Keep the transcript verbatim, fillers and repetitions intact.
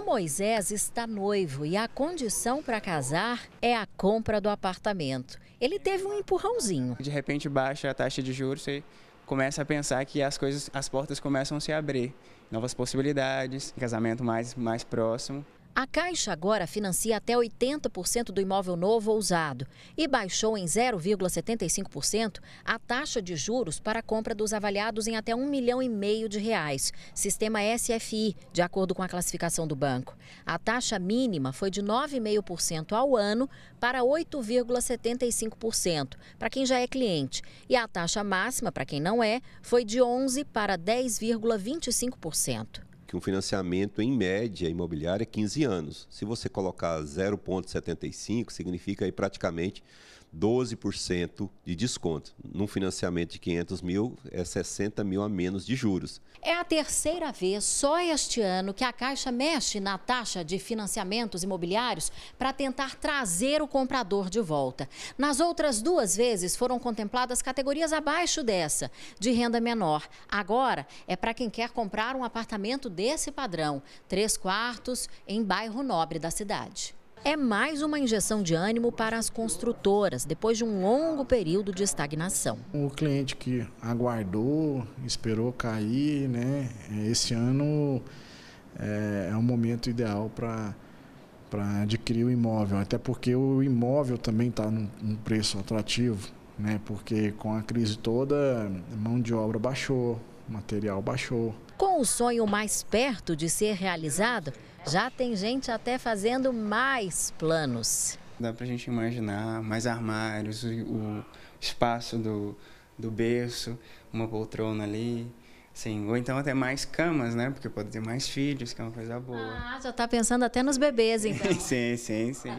O Moisés está noivo e a condição para casar é a compra do apartamento. Ele teve um empurrãozinho. De repente baixa a taxa de juros e começa a pensar que as coisas, as portas começam a se abrir. Novas possibilidades, casamento mais, mais próximo. A Caixa agora financia até oitenta por cento do imóvel novo ou usado e baixou em zero vírgula setenta e cinco por cento a taxa de juros para a compra dos avaliados em até um milhão e meio de reais, sistema S F I, de acordo com a classificação do banco. A taxa mínima foi de nove vírgula cinco por cento ao ano para oito vírgula setenta e cinco por cento para quem já é cliente, e a taxa máxima para quem não é foi de onze por cento para dez vírgula vinte e cinco por cento. Que um financiamento em média imobiliária é quinze anos. Se você colocar zero vírgula setenta e cinco, significa aí praticamente doze por cento de desconto. Num financiamento de quinhentos mil, é sessenta mil a menos de juros. É a terceira vez só este ano que a Caixa mexe na taxa de financiamentos imobiliários para tentar trazer o comprador de volta. Nas outras duas vezes foram contempladas categorias abaixo dessa, de renda menor. Agora é para quem quer comprar um apartamento desse padrão, três quartos em bairro nobre da cidade. É mais uma injeção de ânimo para as construtoras, depois de um longo período de estagnação. O cliente que aguardou, esperou cair, né? Esse ano é, é um momento ideal para para adquirir o imóvel, até porque o imóvel também está num, num preço atrativo, né? Porque com a crise toda, a mão de obra baixou, o material baixou. Com o sonho mais perto de ser realizado, já tem gente até fazendo mais planos. Dá pra gente imaginar mais armários, o espaço do, do berço, uma poltrona ali, assim, ou então até mais camas, né? Porque pode ter mais filhos, que é uma coisa boa. Ah, já tá pensando até nos bebês, então. sim, sim, sim.